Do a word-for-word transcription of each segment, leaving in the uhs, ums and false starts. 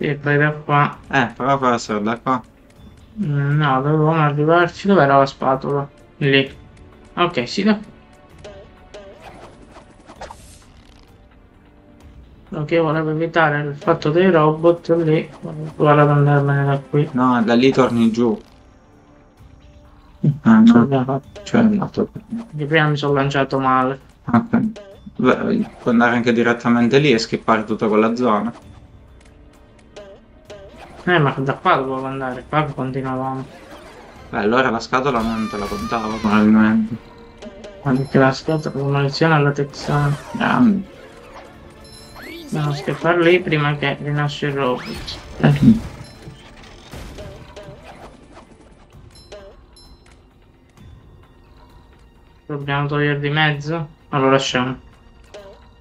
E vai da qua. Eh, prova a passare da qua. No, dovevamo arrivarci. Dov'era la spatola? Lì. Ok, sì, da qua. Quello che volevo evitare il fatto dei robot lì. Volevo provare ad andarmene da qui. No, da lì torni giù. Ah, no, no. Cioè, no. Di prima mi sono lanciato male. Ok. Beh, puoi andare anche direttamente lì e skippare tutta quella zona. Eh, ma da qua dovevo andare, qua continuavamo. Beh, allora la scatola non te la contavo, probabilmente. Anche la scatola, la maledizione alla texana. Grande. Dobbiamo scappare lì prima che rinasce il robot. Eh. Dobbiamo togliere di mezzo? Ma lo lasciamo.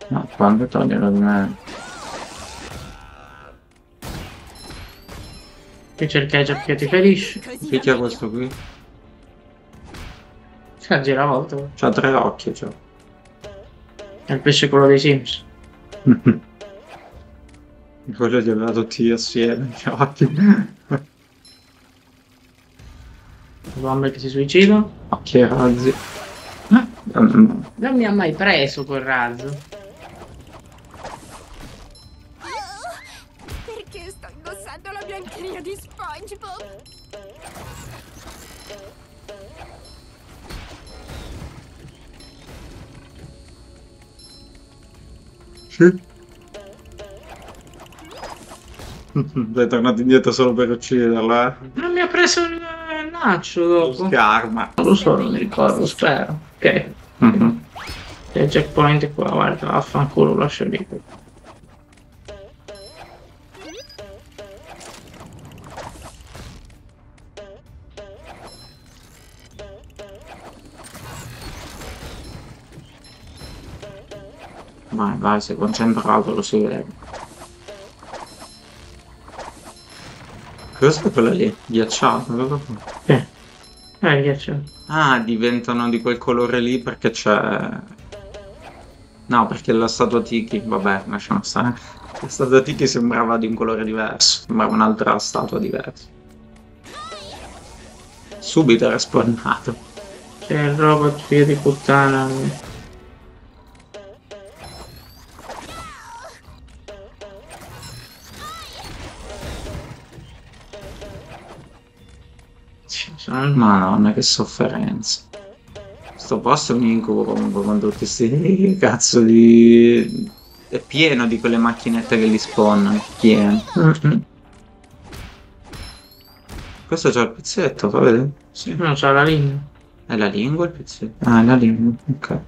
No, quando toglierlo di mezzo? Qui c'è il ketchup che ti ferisce. Chi c'è questo qui? C'è la giravolta. C'ha tre occhi, c'ha. È il pesce quello dei Sims. Quello li aveva tutti assieme, gli occhi. Bombe che si suicidano. Occhi e razzi. Eh? Non mi ha mai preso quel razzo. Di SpongeBob. Sì. Sei tornato indietro solo per ucciderla, eh? Non mi ha preso il naccio dopo. Che arma? Non lo so, non mi ricordo, spero. Ok. Mm-hmm. C'è il checkpoint qua, guarda, vaffanculo, lascia lì. Vai, vai, sei concentrato, lo si vede. Cos'è quella lì? Ghiacciato? Eh, è ghiacciato. Ah, diventano di quel colore lì perché c'è... No, perché la statua Tiki, vabbè, lasciamo stare. La statua Tiki sembrava di un colore diverso, sembrava un'altra statua diversa. Subito era spawnato. C'è il robot figlio di puttana. Madonna, che sofferenza. Sto posto è un incubo comunque con tutti questi cazzo di... È pieno di quelle macchinette che li spawnano. Pieno. Mm-hmm. Questo c'ha il pezzetto, fa vedere? Sì. No, c'ha la lingua. È la lingua il pezzetto? Ah, è la lingua, ok.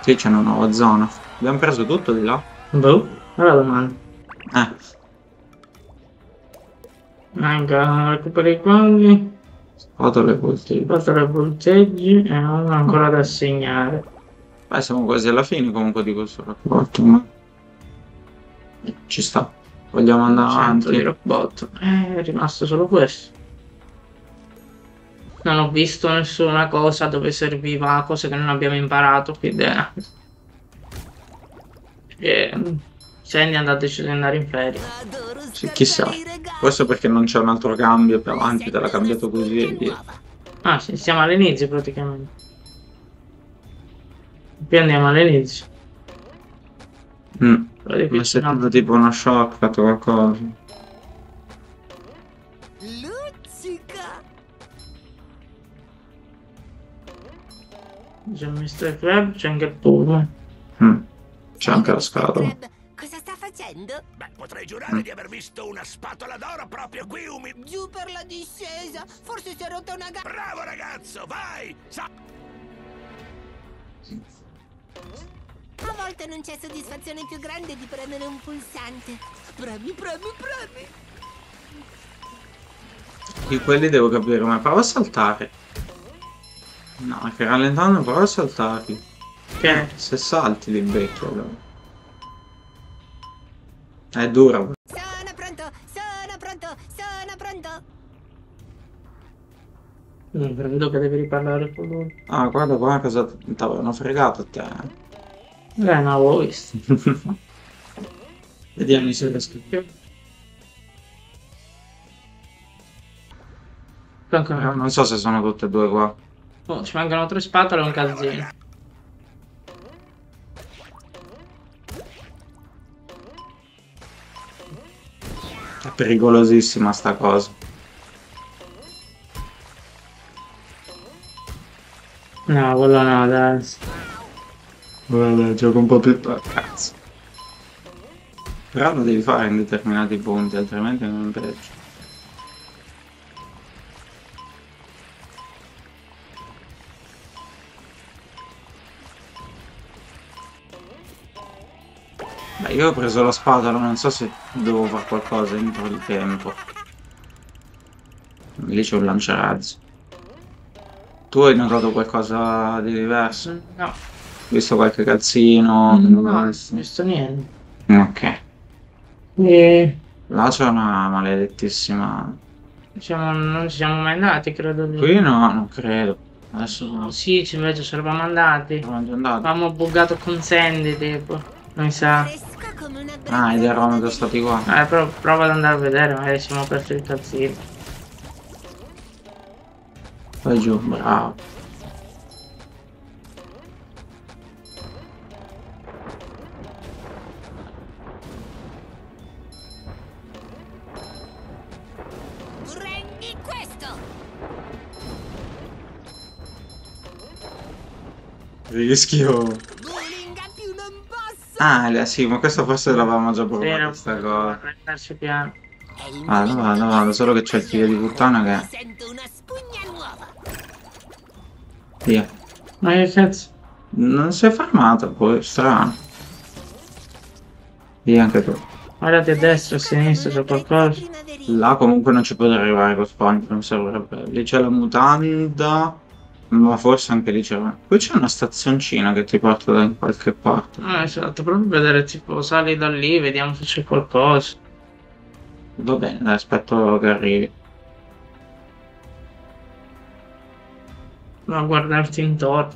Sì, c'è una nuova zona. Abbiamo preso tutto di là? Boh. Allora domani. Ah. Manca recuperi i quadri. Spatole e volteggi. Spatole e volteggi e non ho ancora da assegnare. Beh, siamo quasi alla fine comunque di questo rapporto, ma... Ci sta. Vogliamo andare avanti. Di robot. Eh, è rimasto solo questo. Non ho visto nessuna cosa dove serviva, cose che non abbiamo imparato, quindi... Eh. Scendi, andateci ad andare in ferie. Sì, chissà. Questo perché non c'è un altro cambio più avanti, te l'ha cambiato così e via. Ah, sì, siamo all'inizio praticamente. Qui andiamo all'inizio. Mm. Mi sembra tipo uno shock o qualcosa. Luccica! C'è il mister Crab, c'è anche il Puma. Mm. C'è anche la scatola. Cosa sta facendo? Beh, potrei giurare mm. di aver visto una spatola d'oro proprio qui, Umi. Giù per la discesa, forse si è rotta una gamba. Bravo ragazzo, vai! Sa a volte non c'è soddisfazione più grande di premere un pulsante. Premi, premi, premi. Di quelli devo capire, ma prova a saltare. No, che rallentando prova a saltarli. Che? Se salti li becchi allora. È duro. Sono pronto, sono pronto, sono pronto. Non credo che devi riparlare con lui. Ah, guarda qua cosa t'avevano fregato a te. Eh, non l'avevo visto. Vediamo se riesco più. Ancora. Non so se sono tutte e due qua. Oh, ci mancano tre spatole e un calzino. È pericolosissima sta cosa. No, quello no, dai. Guarda, gioco un po' più a cazzo. Però lo devi fare in determinati punti, altrimenti non peggio. Beh, io ho preso la spatola, non so se devo fare qualcosa entro il tempo. Lì c'è un lanciarazzi. Tu hai notato qualcosa di diverso? No. Ho visto qualche calzino? No, non ho visto niente. Ok. E... là c'è una maledettissima... Diciamo, non ci siamo mai andati, credo. Qui no, non credo. Adesso no. Sì, invece ci eravamo andati. Avevamo buggato con Sandy, tipo. Mi sa. Ah, ed eravamo già stati qua. Eh, però prova ad andare a vedere, magari siamo persi il calzino. Vai giù, bravo. Prendi questo. Rischio. Ah, sì, ma questo forse l'avevamo già provato, questa cosa. Vado, vado, vado, solo che c'è il figlio di puttana che... Via. Ma che cazzo? Non si è fermato poi, strano. Via anche tu. Guardate a destra, a sinistra, c'è qualcosa. Là comunque non ci potrei arrivare con SpongeBob, non serve. Lì c'è la mutanda... ma forse anche lì c'era. Qui c'è una stazioncina che ti porta da qualche parte. Ah, esatto, proprio vedere, tipo, sali da lì, vediamo se c'è qualcosa. Va bene, dai, aspetto che arrivi. Ma guardarti intorno.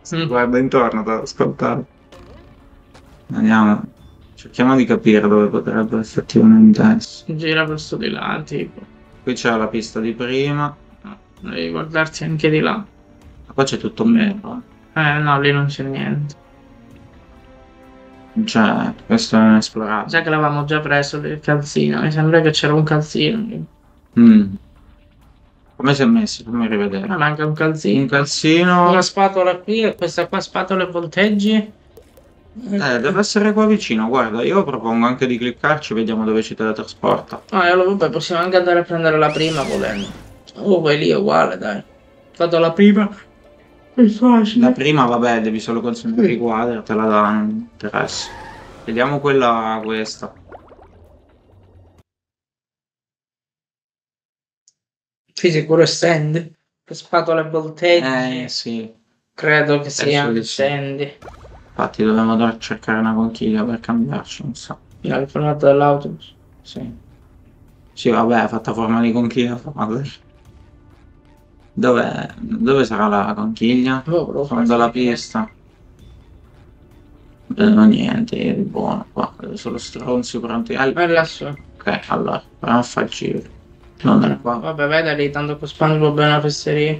Si, guarda intorno, da ascoltare. Andiamo. Cerchiamo di capire dove potrebbe effettivamente essere. Gira verso di là, tipo. Qui c'è la pista di prima. Devi guardarsi anche di là. Ma qua c'è tutto un mero. Eh no, lì non c'è niente. Cioè, questo è un esplorato. Già che l'avevamo già preso il calzino, mi sembra che c'era un calzino. Mm. Come si è messo? Fammi rivedere. Ma manca un calzino. Un calzino. Una spatola qui e questa qua spatola e volteggi. Eh, deve essere qua vicino, guarda, io propongo anche di cliccarci e vediamo dove ci teletrasporta. Ah, e allora poi possiamo anche andare a prendere la prima volendo. Oh, vai lì, è uguale, dai. Vado la prima. È facile. La prima, vabbè, devi solo consumare i quadri, te la danno. Interessa. Vediamo quella, questa. Sì, sicuro è Sandy. Che spatola e volteggi. Eh, sì. Credo che sia anche Sandy. Infatti, dobbiamo andare a cercare una conchiglia per cambiarci, non so. La fermata dell'autobus? Sì. Sì, vabbè, è fatta forma di conchiglia. Dov'è? Dove sarà la conchiglia? Oh, fondo alla pista. Non vedo niente di buono qua, vedo solo stronzi pronti. Al... è lassù. Ok, allora, però non fa il giro. Non andare qua. Vabbè, vai da lì, tanto con SpongeBob è una fesseria.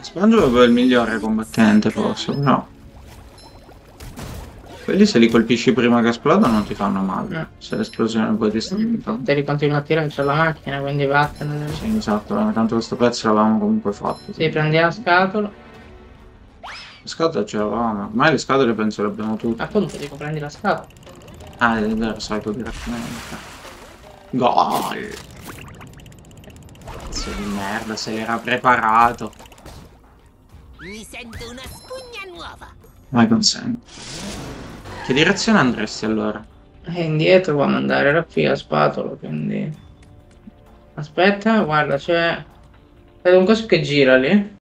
SpongeBob è il migliore combattente, forse, no? Quelli se li colpisci prima che esplodono non ti fanno male, no. Se l'esplosione poi ti stanno... Te li continui a tirare sulla macchina, quindi vattene. Sì, esatto, tanto questo pezzo l'avevamo comunque fatto. Sì, prendi la scatola. La scatola ce l'avevamo, ormai le scatole penso le abbiamo tutte. Appunto, dico prendi la scatola. Ah, è vero, sai tu direttamente. Gol! Cazzo di merda, se era preparato. Mi sento una spugna nuova. Vai consente. Che direzione andresti allora? Eh, indietro vuoi andare, era qui la spatola, quindi... Aspetta, guarda, c'è... Vedo un coso che gira lì.